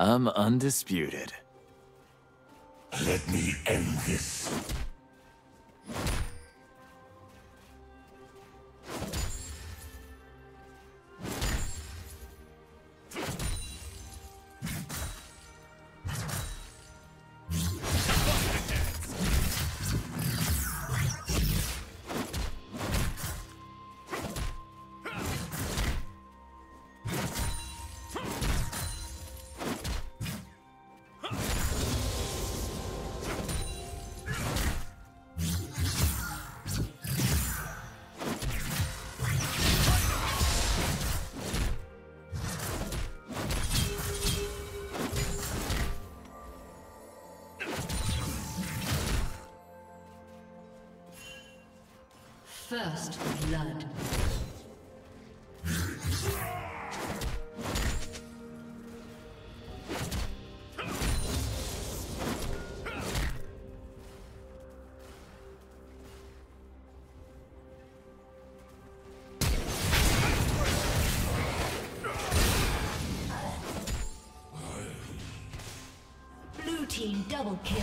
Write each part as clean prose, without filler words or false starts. I'm undisputed. Let me end this. First blood. Blue team double kill.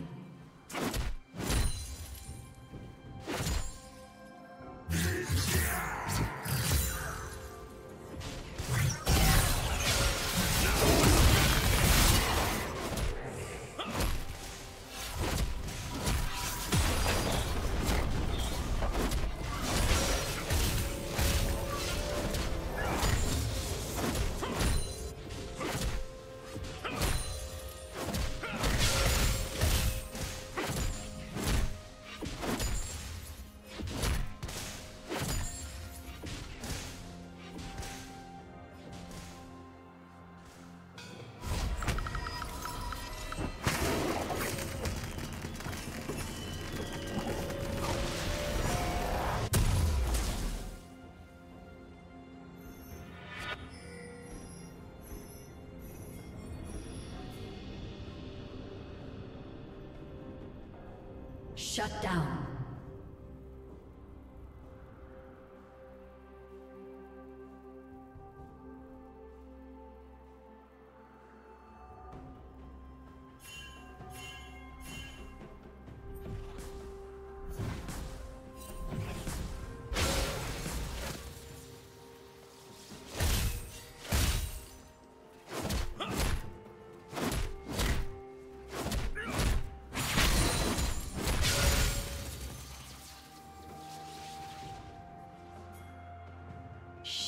Shut down.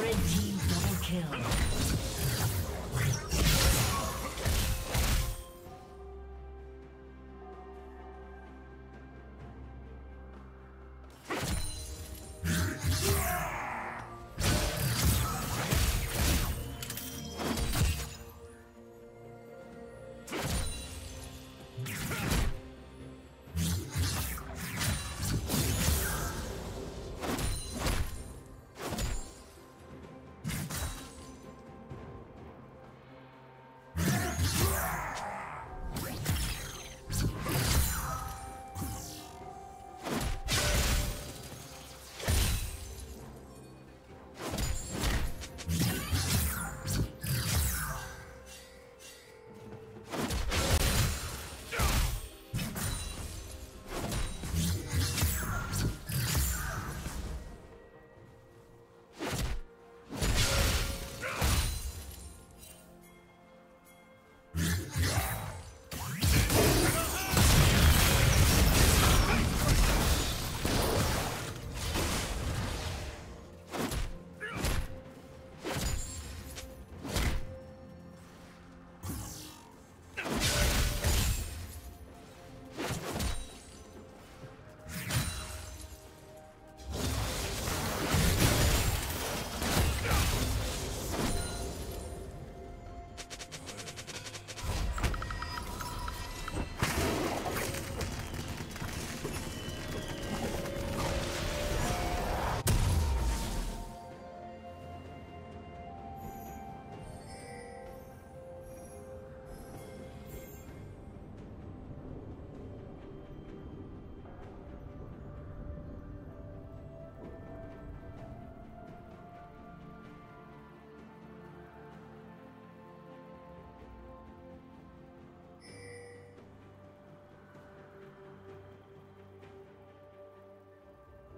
Red team double kill.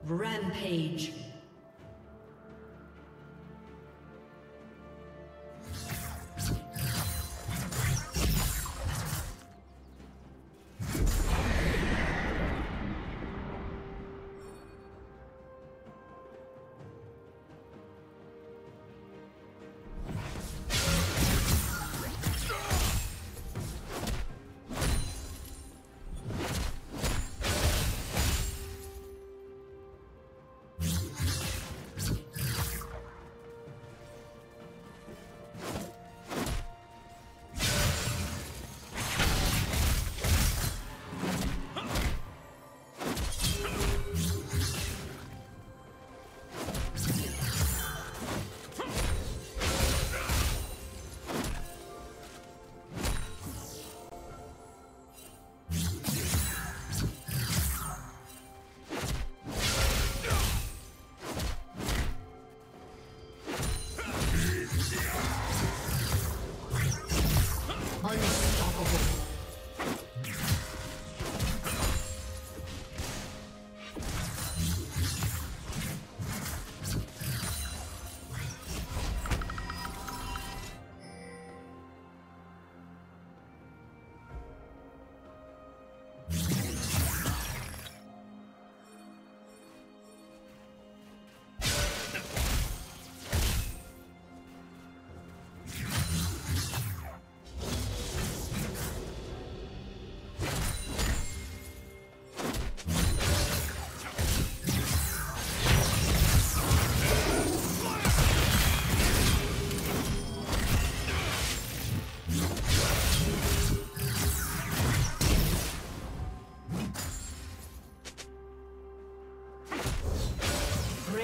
Rampage.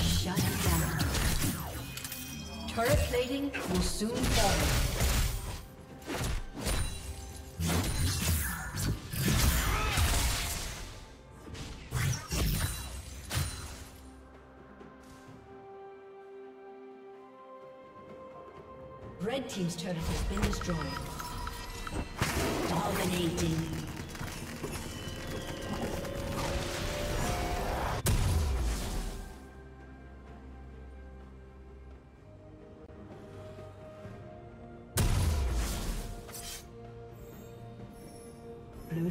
Shut down. Turret plating will soon fall. Red team's turret has been destroyed. Dominating. Blue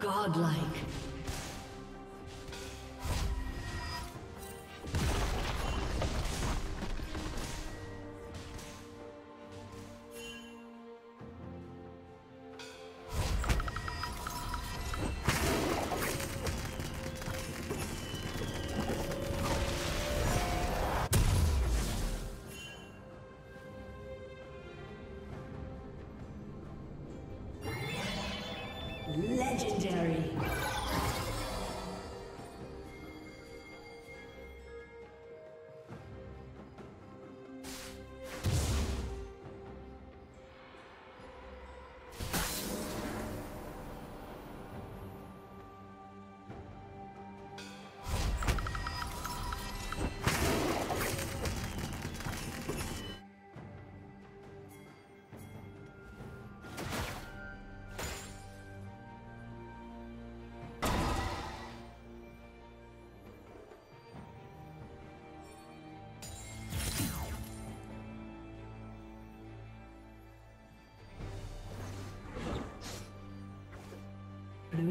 Godlike. Legendary. Blue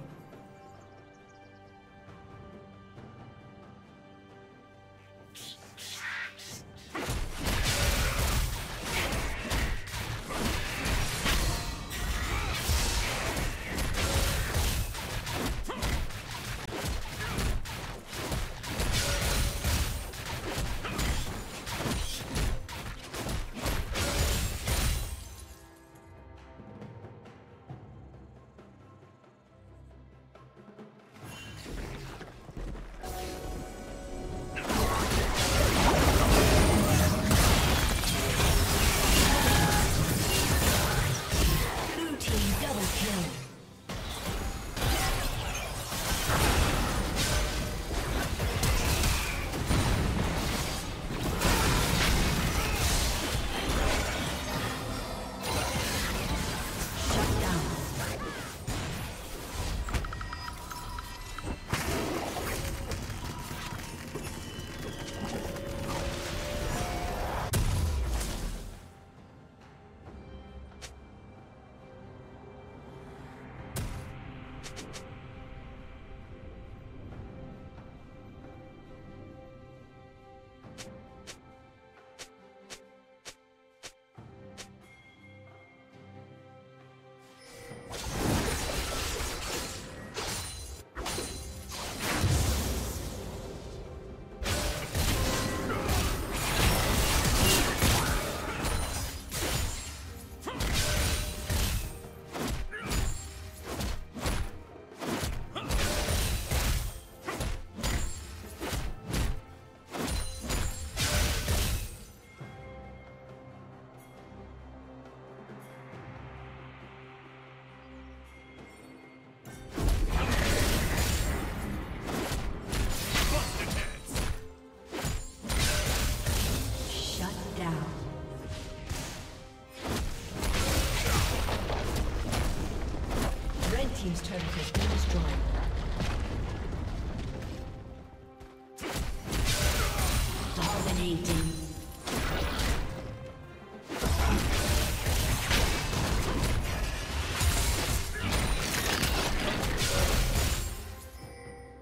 turret has been destroyed.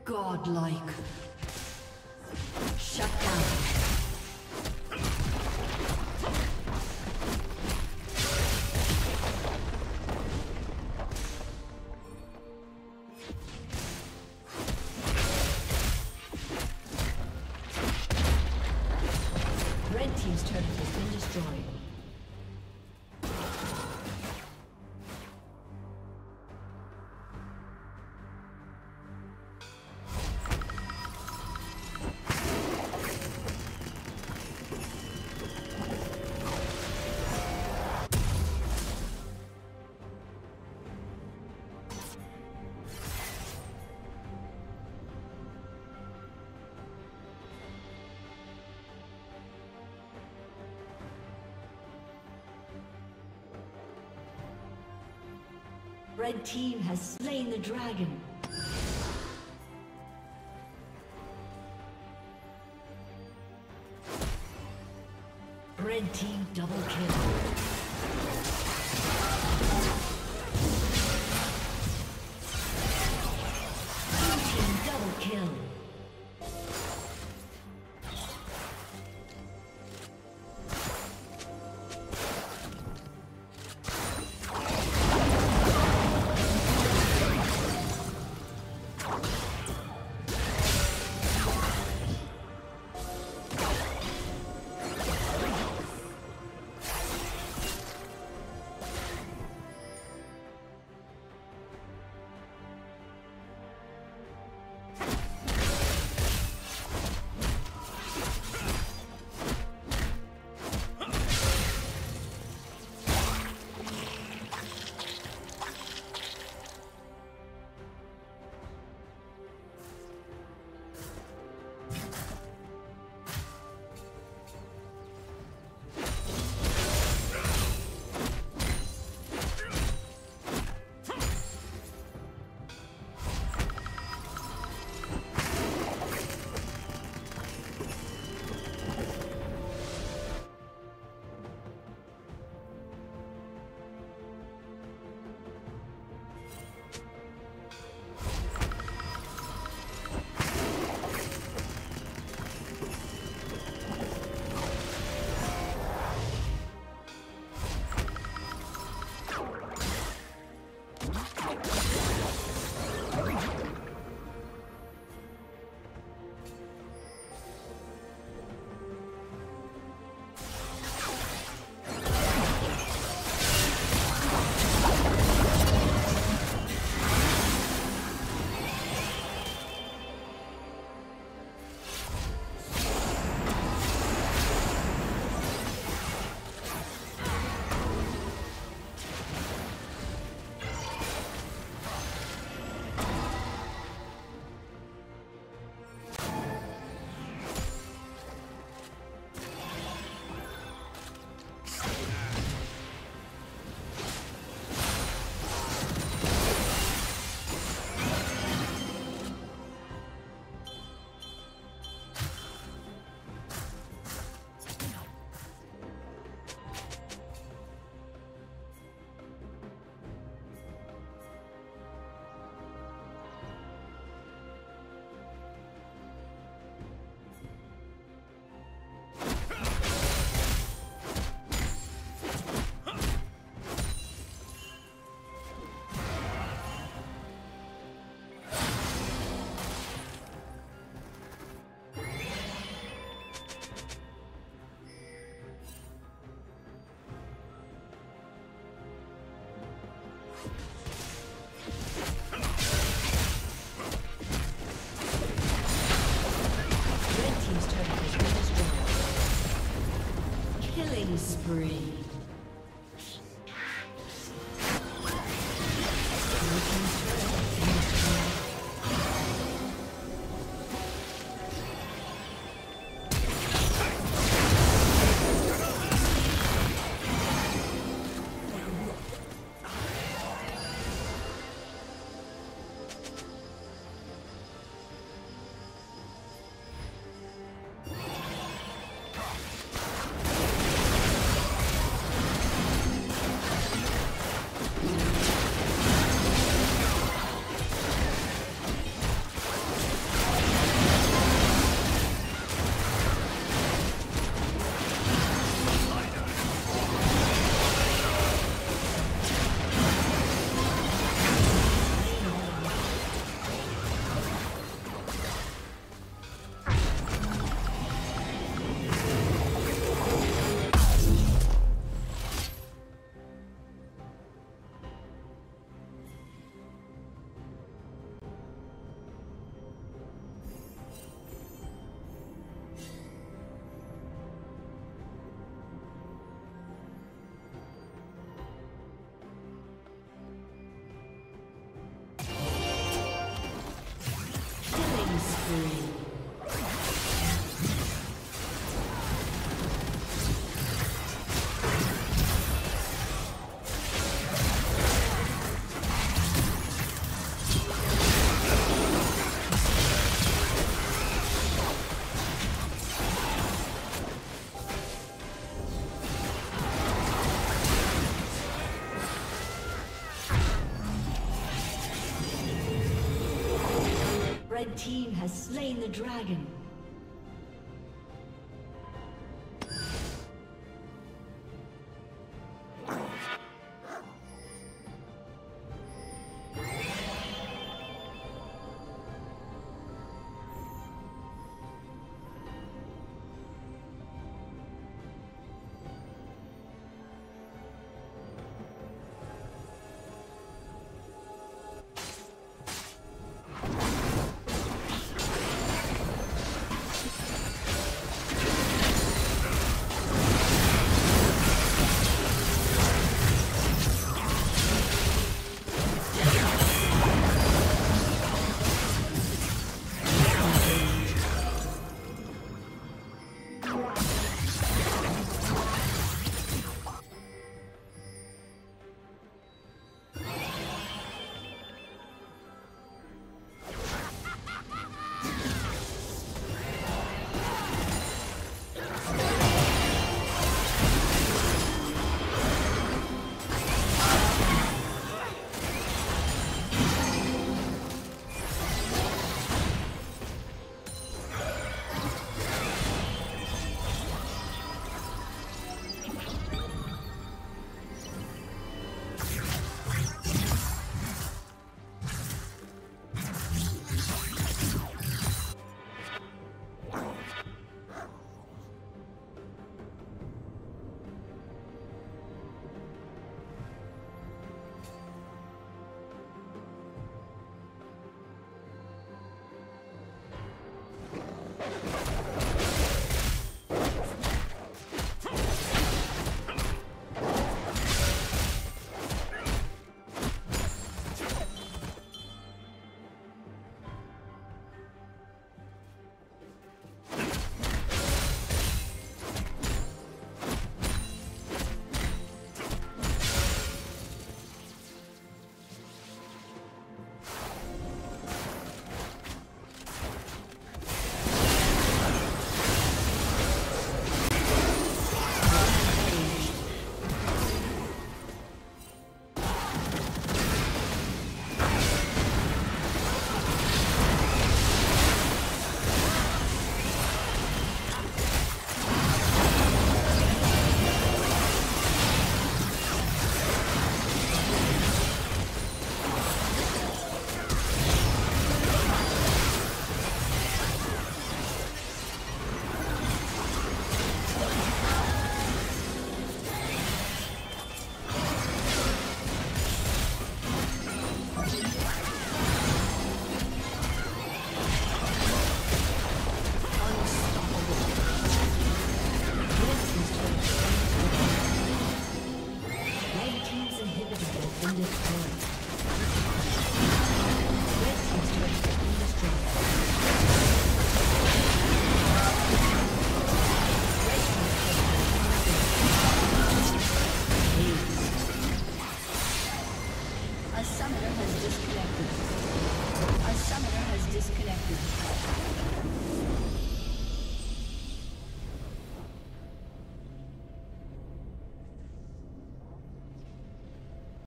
Godlike. Shut down. Red team's turret has been destroyed. Red team has slain the dragon. Red team double kill. Spree. Red team has slain the dragon.